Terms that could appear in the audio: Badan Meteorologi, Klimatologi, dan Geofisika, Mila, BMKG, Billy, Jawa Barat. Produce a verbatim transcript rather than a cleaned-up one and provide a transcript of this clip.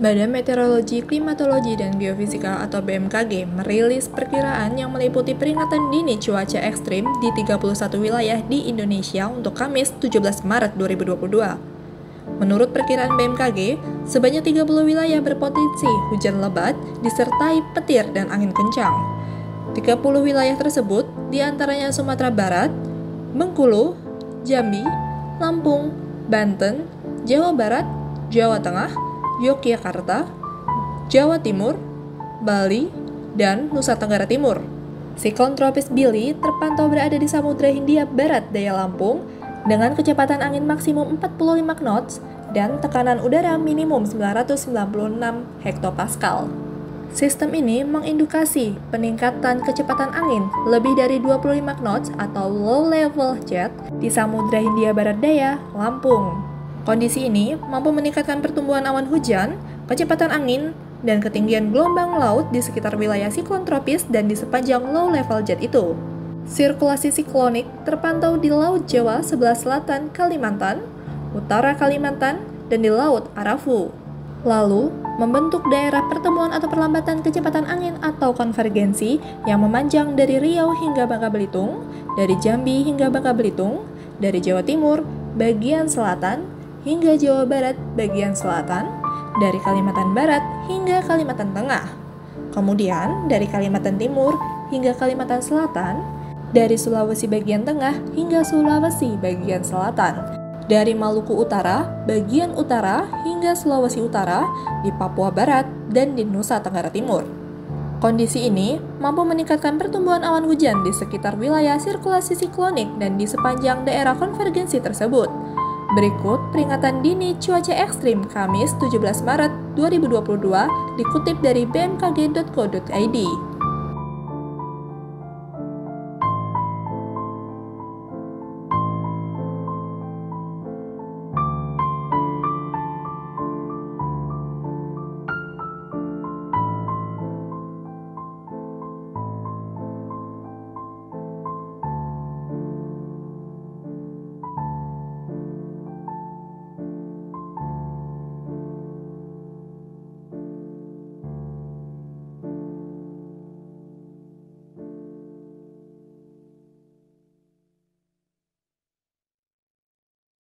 Badan Meteorologi, Klimatologi, dan Geofisika atau B M K G merilis perkiraan yang meliputi peringatan dini cuaca ekstrim di tiga puluh satu wilayah di Indonesia untuk Kamis tujuh belas Maret dua ribu dua puluh dua. Menurut perkiraan B M K G, sebanyak tiga puluh wilayah berpotensi hujan lebat disertai petir dan angin kencang. tiga puluh wilayah tersebut diantaranya Sumatera Barat, Bengkulu, Jambi, Lampung, Banten, Jawa Barat, Jawa Tengah, Yogyakarta, Jawa Timur, Bali, dan Nusa Tenggara Timur. Siklon tropis Billy terpantau berada di Samudra Hindia Barat daya Lampung dengan kecepatan angin maksimum empat puluh lima knots dan tekanan udara minimum sembilan ratus sembilan puluh enam hektopascal. Sistem ini mengindikasi peningkatan kecepatan angin lebih dari dua puluh lima knots atau low level jet di Samudra Hindia Barat daya Lampung. Kondisi ini mampu meningkatkan pertumbuhan awan hujan, kecepatan angin, dan ketinggian gelombang laut di sekitar wilayah siklon tropis dan di sepanjang low level jet itu. Sirkulasi siklonik terpantau di Laut Jawa sebelah selatan Kalimantan, utara Kalimantan, dan di Laut Arafu. Lalu, membentuk daerah pertemuan atau perlambatan kecepatan angin atau konvergensi yang memanjang dari Riau hingga Bangka Belitung, dari Jambi hingga Bangka Belitung, dari Jawa Timur, bagian selatan, hingga Jawa Barat bagian selatan, dari Kalimantan Barat hingga Kalimantan Tengah. Kemudian, dari Kalimantan Timur hingga Kalimantan Selatan, dari Sulawesi bagian tengah hingga Sulawesi bagian selatan, dari Maluku Utara bagian utara hingga Sulawesi Utara, di Papua Barat, dan di Nusa Tenggara Timur. Kondisi ini mampu meningkatkan pertumbuhan awan hujan di sekitar wilayah sirkulasi siklonik dan di sepanjang daerah konvergensi tersebut. Berikut peringatan dini cuaca ekstrim Kamis tujuh belas Maret dua ribu dua puluh dua dikutip dari b m k g titik co titik i d.